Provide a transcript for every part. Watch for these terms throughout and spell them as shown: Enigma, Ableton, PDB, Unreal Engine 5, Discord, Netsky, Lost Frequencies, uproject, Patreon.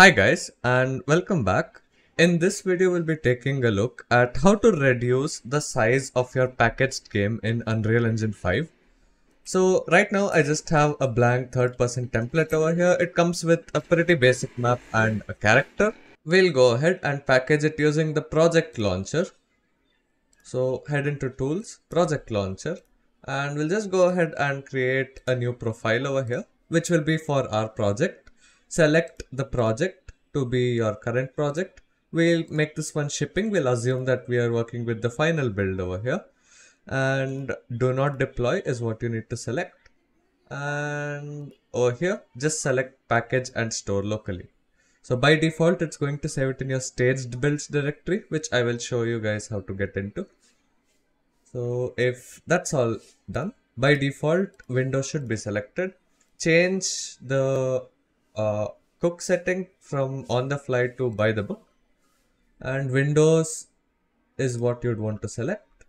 Hi guys and welcome back. In this video we'll be taking a look at how to reduce the size of your packaged game in Unreal Engine 5. So right now I just have a blank third-person template over here. It comes with a pretty basic map and a character. We'll go ahead and package it using the project launcher. So head into tools, project launcher, and we'll just go ahead and create a new profile over here, which will be for our project. Select the project to be your current project. We'll make this one shipping. We'll assume that we are working with the final build over here. And do not deploy is what you need to select. And over here, just select package and store locally. So by default, it's going to save it in your staged builds directory, which I will show you guys how to get into. So if that's all done, by default, window should be selected. Change the cook setting from on the fly to by the book, and Windows is what you'd want to select,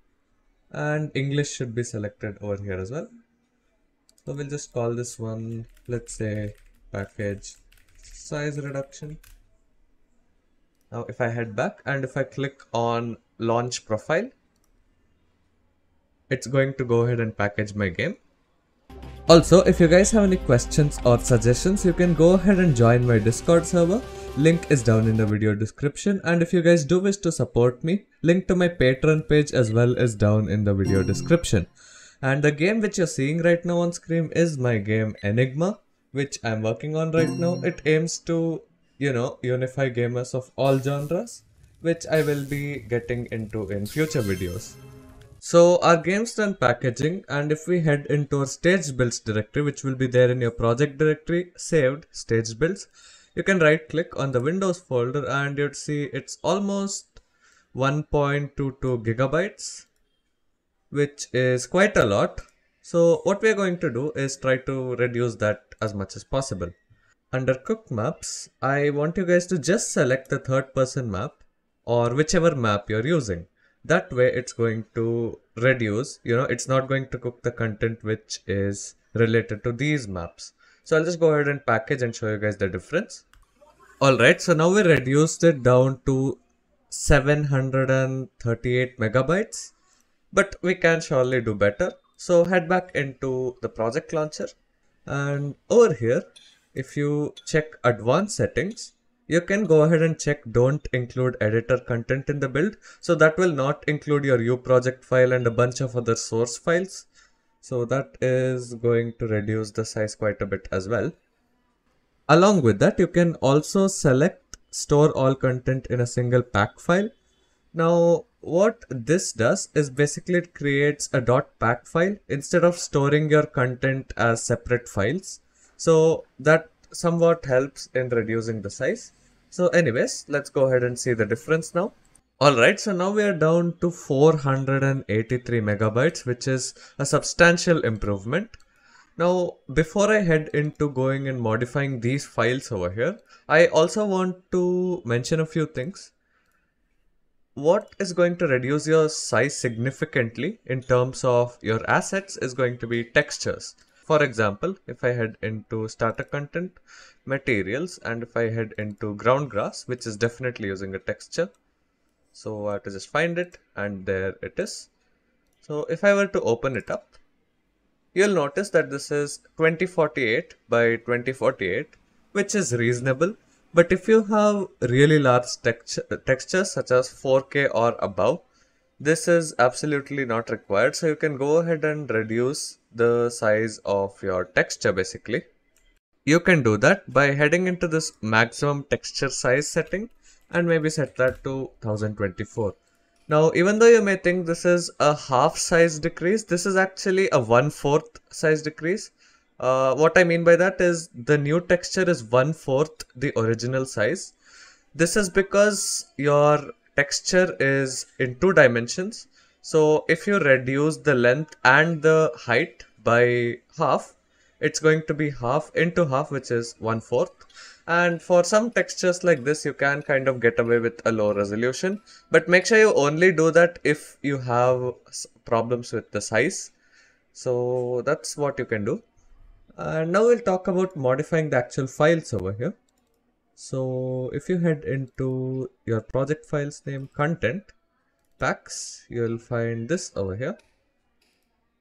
and English should be selected over here as well. So we'll just call this one, let's say, package size reduction. Now if I head back and if I click on launch profile, it's going to go ahead and package my game. Also, if you guys have any questions or suggestions, you can go ahead and join my Discord server. Link is down in the video description. And if you guys do wish to support me, link to my Patreon page as well is down in the video description. And the game which you're seeing right now on screen is my game Enigma, which I'm working on right now. It aims to, unify gamers of all genres, which I will be getting into in future videos. So our game's done packaging, and if we head into our staged builds directory, which will be there in your project directory, saved staged builds, you can right click on the Windows folder and you'd see it's almost 1.22 gigabytes, which is quite a lot. So what we're going to do is try to reduce that as much as possible. Under cooked maps, I want you guys to just select the third person map or whichever map you're using. That way it's going to reduce, it's not going to cook the content which is related to these maps. So I'll just go ahead and package and show you guys the difference. Alright, so now we reduced it down to 738 megabytes, but we can surely do better. So head back into the project launcher, and over here, if you check advanced settings, you can go ahead and check don't include editor content in the build. So that will not include your uproject file and a bunch of other source files. So that is going to reduce the size quite a bit as well. Along with that, you can also select store all content in a single pack file. Now what this does is basically it creates a .pack file instead of storing your content as separate files. So that somewhat helps in reducing the size. So anyways, let's go ahead and see the difference now. Alright, so now we are down to 483 megabytes, which is a substantial improvement. Now, before I head into going and modifying these files over here, I also want to mention a few things. What is going to reduce your size significantly in terms of your assets is going to be textures. For example, if I head into starter content, materials, and if I head into ground grass, which is definitely using a texture. So I have to just find it, and there it is. So if I were to open it up, you'll notice that this is 2048 by 2048, which is reasonable. But if you have really large textures such as 4K or above, this is absolutely not required. So you can go ahead and reduce the size of your texture. Basically, you can do that by heading into this maximum texture size setting and maybe set that to 1024. Now, even though you may think this is a half size decrease, this is actually a 1/4 size decrease. What I mean by that is the new texture is 1/4 the original size. This is because your texture is in 2 dimensions. So if you reduce the length and the height by half, it's going to be half into half, which is 1/4. And for some textures like this, you can kind of get away with a low resolution. But make sure you only do that if you have problems with the size. So that's what you can do. And now we'll talk about modifying the actual files over here. So if you head into your project files name content packs, you'll find this over here.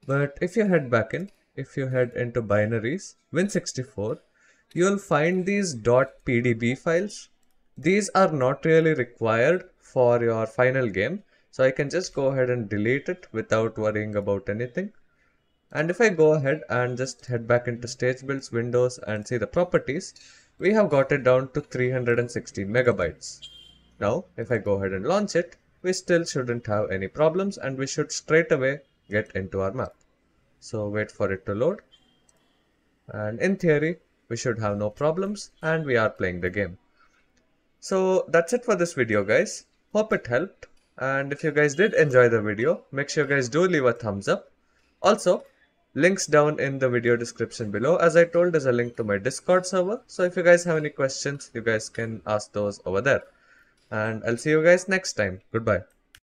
But if you head back in, if you head into binaries, Win64, you'll find these .pdb files. These are not really required for your final game, so I can just go ahead and delete it without worrying about anything. And if I go ahead and just head back into stage builds, windows, and see the properties, we have got it down to 360 megabytes. Now, if I go ahead and launch it, we still shouldn't have any problems and we should straight away get into our map. So wait for it to load. And in theory, we should have no problems and we are playing the game. So that's it for this video, guys. Hope it helped. And if you guys did enjoy the video, make sure you guys do leave a thumbs up. Also, links down in the video description below. As I told, there's a link to my Discord server. So if you guys have any questions, you guys can ask those over there. And I'll see you guys next time. Goodbye.